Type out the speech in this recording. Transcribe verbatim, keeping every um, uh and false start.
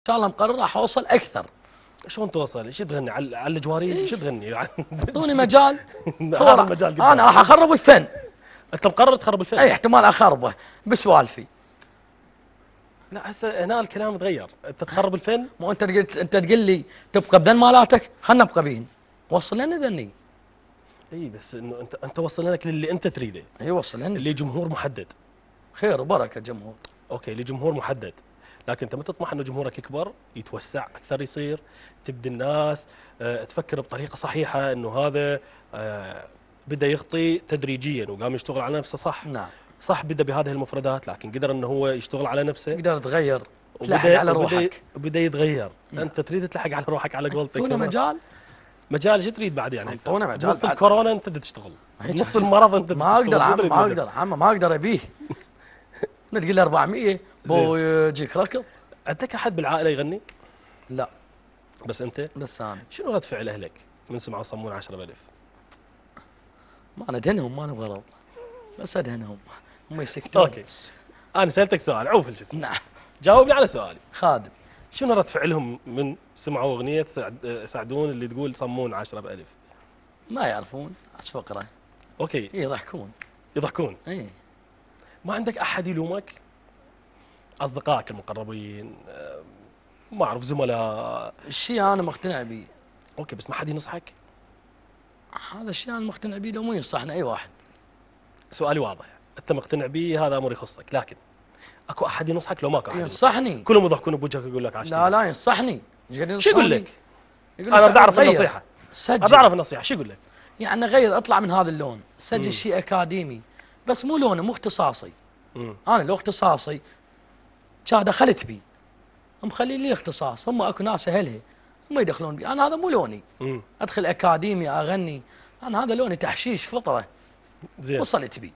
ان شاء الله مقرر راح اوصل اكثر. شلون توصل؟ شو تغني على على الجواري؟ شو تغني؟ اعطوني مجال. انا راح اخرب الفن. انت مقرر تخرب الفن؟ اي احتمال اخربه بسوالفي. لا هسه هنا الكلام تغير، انت تخرب الفن؟ مو انت تقل... انت تقول لي تبقى بدن مالاتك، خلنا نبقى بين. وصل لنا ذني. اي بس انه انت انت وصل لك للي انت تريده. اي وصل لنا. اللي جمهور محدد. خير وبركه جمهور. اوكي لجمهور محدد. لكن انت ما تطمح انه جمهورك يكبر، يتوسع اكثر، يصير تبدي الناس أه، تفكر بطريقه صحيحه انه هذا أه، بدا يخطي تدريجيا وقام يشتغل على نفسه صح. نعم. صح بدا بهذه المفردات لكن قدر انه هو يشتغل على نفسه. قدر يتغير. تلحق على روحك. وبدا يتغير، نعم. انت تريد تلحق على روحك على قولتك. اعطونا مجال. مجال شو تريد بعد يعني؟ اعطونا مجال. نص الكورونا انت بدك تشتغل. نص المرض انت بدك تشتغل. ما اقدر ما اقدر عمه ما اقدر ابيه. تقول له أربعمئة بو يجيك ركض. عندك احد بالعائله يغني؟ لا. بس انت؟ بس انا. شنو رد فعل اهلك من سمعوا صمون عشرة آلاف؟ ما انا ادهنهم ما انا بغرض. بس ادهنهم هم يسكتون. اوكي. انا سالتك سؤال عوف الجسم. نعم. جاوبني على سؤالي. خادم. شنو رد فعلهم من سمعوا اغنيه سعدون اللي تقول صمون عشرة آلاف؟ ما يعرفون، بس فقره. اوكي. يضحكون. يضحكون؟ اي. ما عندك احد يلومك؟ اصدقائك المقربين، ما اعرف زملاء. الشيء انا مقتنع به. اوكي بس ما حد ينصحك؟ هذا الشيء انا مقتنع به لو مو ينصحنا اي واحد. سؤالي واضح، انت مقتنع به هذا امر يخصك، لكن اكو احد ينصحك لو ماكو احد؟ ينصحني. كلهم يضحكون بوجهك يقول لك عشرة. لا لا ينصحني. شو يقول لك؟ انا بدي اعرف النصيحه. سجل. بدي اعرف النصيحه، شو يقول لك؟ يعني غير اطلع من هذا اللون، سجل شيء اكاديمي. بس مو لونه مو اختصاصي. مم. انا لو اختصاصي كان دخلت بي، مخلي لي اختصاص. هم اكو ناس اهلها ما يدخلون بي، انا هذا مو لوني. مم. ادخل اكاديمي اغني، انا هذا لوني تحشيش فطره. زين. وصلت بي.